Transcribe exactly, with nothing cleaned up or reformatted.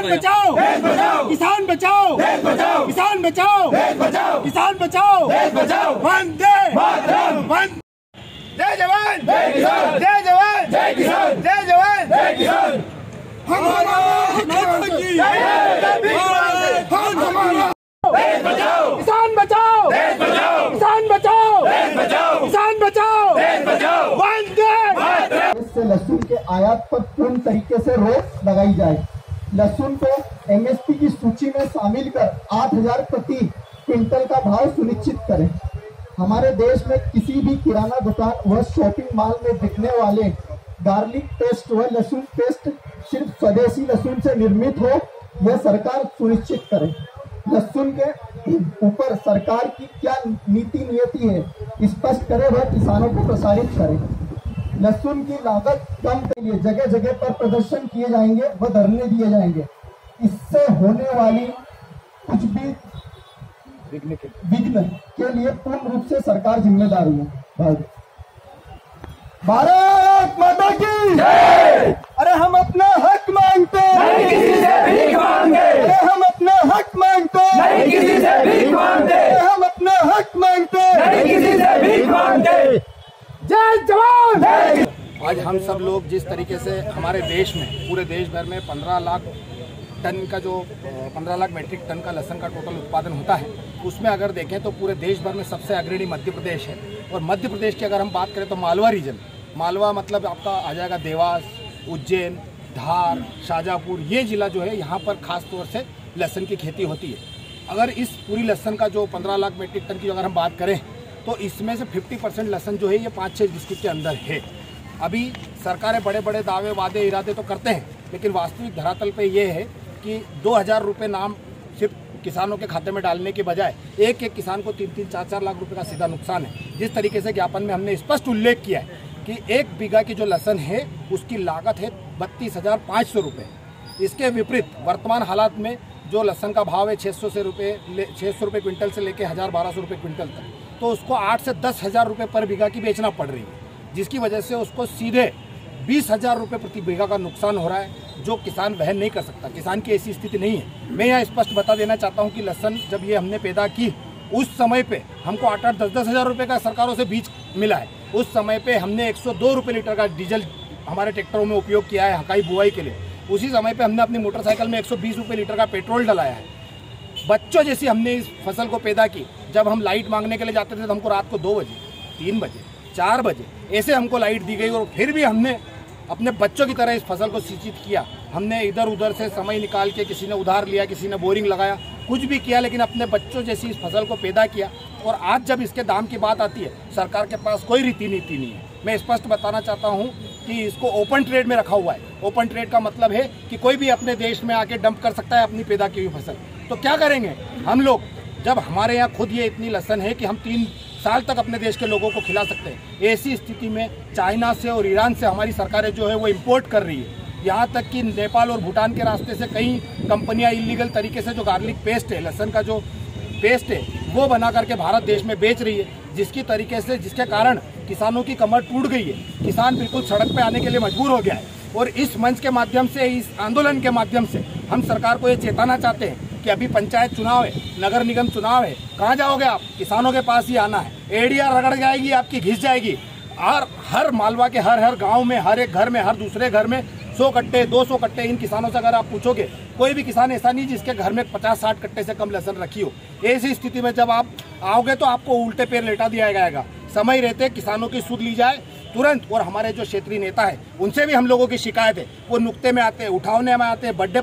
किसान बचाओ किसान बचाओ किसान बचाओ किसान बचाओ वंदे मातरम। जय जवान जय किसान जय जवान जय किसान जय जवान जय किसान। हमारा हमारा देश बचाओ किसान बचाओ देश बचाओ किसान बचाओ देश बचाओ किसान बचाओ देश बचाओ वंदे मातरम। इससे लहसुन के आयात पर पूर्ण तरीके से रोक लगाई जाए। लहसुन को एमएसपी की सूची में शामिल कर आठ हजार प्रति क्विंटल का भाव सुनिश्चित करें। हमारे देश में किसी भी किराना दुकान व शॉपिंग मॉल में बिकने वाले गार्लिक पेस्ट व लहसुन पेस्ट सिर्फ स्वदेशी लहसुन से निर्मित हो, यह सरकार सुनिश्चित करे। लहसुन के ऊपर सरकार की क्या नीति नियति है, स्पष्ट करे व किसानों को प्रसारित करे। लहसुन की लागत कम के लिए जगह जगह पर प्रदर्शन किए जाएंगे व धरने दिए जाएंगे। इससे होने वाली कुछ भी विघ्न के, के लिए पूर्ण रूप से सरकार जिम्मेदार है। भारत भारत माता की जय। अरे हम अपना हक मांगते नहीं किसी से भीख मांगे। अरे हम अपना हक मांगते नहीं किसी से भीख मांगते। अरे हम अपना हक मांगते नहीं किसी से भीख मांगते। जय जवान। आज हम सब लोग जिस तरीके से हमारे देश में पूरे देश भर में पंद्रह लाख टन का जो पंद्रह लाख मेट्रिक टन का लहसुन का टोटल उत्पादन होता है, उसमें अगर देखें तो पूरे देश भर में सबसे अग्रणी मध्य प्रदेश है। और मध्य प्रदेश की अगर हम बात करें तो मालवा रीजन, मालवा मतलब आपका आ जाएगा देवास, उज्जैन, धार, शाजापुर, ये जिला जो है यहाँ पर खास तौर से लहसुन की खेती होती है। अगर इस पूरी लहसुन का जो पंद्रह लाख मेट्रिक टन की अगर हम बात करें तो इसमें से फिफ्टी परसेंट लहसुन जो है ये पाँच छः डिस्ट्रिक्ट के अंदर है। अभी सरकारें बड़े बड़े दावे वादे इरादे तो करते हैं, लेकिन वास्तविक धरातल पर यह है कि दो हज़ार रुपये नाम सिर्फ किसानों के खाते में डालने के बजाय एक एक किसान को तीन तीन चार चार लाख रुपए का सीधा नुकसान है। जिस तरीके से ज्ञापन में हमने स्पष्ट उल्लेख किया है कि एक बीघा की जो लहसुन है उसकी लागत है बत्तीस हज़ार पाँच सौ रुपये। इसके विपरीत वर्तमान हालात में जो लहसुन का भाव है छः सौ से रुपये छः सौ रुपये क्विंटल से लेकर हज़ार बारह सौ रुपये क्विंटल तक, तो उसको आठ से दस हज़ार रुपये पर बीघा की बेचना पड़ रही है, जिसकी वजह से उसको सीधे बीस हज़ार रुपये प्रति बीघा का नुकसान हो रहा है जो किसान वहन नहीं कर सकता। किसान की ऐसी स्थिति नहीं है। मैं यहाँ स्पष्ट बता देना चाहता हूँ कि लहसुन जब ये हमने पैदा की उस समय पे हमको आठ आठ दस दस हज़ार रुपये का सरकारों से बीज मिला है। उस समय पे हमने एक सौ दो रुपये लीटर का डीजल हमारे ट्रैक्टरों में उपयोग किया है हकाई बुआई के लिए। उसी समय पर हमने अपनी मोटरसाइकिल में एक सौ बीस रुपये लीटर का पेट्रोल डलाया है। बच्चों जैसी हमने इस फसल को पैदा की। जब हम लाइट मांगने के लिए जाते थे तो हमको रात को दो बजे तीन बजे चार बजे ऐसे हमको लाइट दी गई, और फिर भी हमने अपने बच्चों की तरह इस फसल को सिंचित किया। हमने इधर उधर से समय निकाल के किसी ने उधार लिया, किसी ने बोरिंग लगाया, कुछ भी किया, लेकिन अपने बच्चों जैसी इस फसल को पैदा किया। और आज जब इसके दाम की बात आती है सरकार के पास कोई रीति नीति नहीं है। मैं स्पष्ट बताना चाहता हूं कि इसको ओपन ट्रेड में रखा हुआ है। ओपन ट्रेड का मतलब है कि कोई भी अपने देश में आके डंप कर सकता है अपनी पैदा की हुई फसल। तो क्या करेंगे हम लोग जब हमारे यहाँ खुद ये इतनी लहसुन है कि हम तीन साल तक अपने देश के लोगों को खिला सकते हैं। ऐसी स्थिति में चाइना से और ईरान से हमारी सरकारें जो है वो इंपोर्ट कर रही है। यहाँ तक कि नेपाल और भूटान के रास्ते से कई कंपनियाँ इलीगल तरीके से जो गार्लिक पेस्ट है, लहसुन का जो पेस्ट है, वो बना करके भारत देश में बेच रही है, जिसकी तरीके से जिसके कारण किसानों की कमर टूट गई है। किसान बिल्कुल सड़क पर आने के लिए मजबूर हो गया है। और इस मंच के माध्यम से, इस आंदोलन के माध्यम से हम सरकार को ये चेताना चाहते हैं कि अभी पंचायत चुनाव है, नगर निगम चुनाव है, कहाँ जाओगे आप? किसानों के पास ही आना है। एडीआर रगड़ जाएगी आपकी, घिस जाएगी। और हर मालवा के हर हर गांव में, हर एक घर में, हर दूसरे घर में सौ कट्टे दो सौ कट्टे इन किसानों से अगर आप पूछोगे कोई भी किसान ऐसा नहीं जिसके घर में पचास साठ कट्टे से कम लहसुन रखी हो। ऐसी स्थिति में जब आप आओगे तो आपको उल्टे पैर लेटा दिया जाएगा। समय रहते किसानों की सुध ली जाए तुरंत। और हमारे जो क्षेत्रीय नेता है उनसे भी हम लोगों की शिकायत है, वो नुक्ते में आते हैं, उठावने में आते हैं, बड्डे।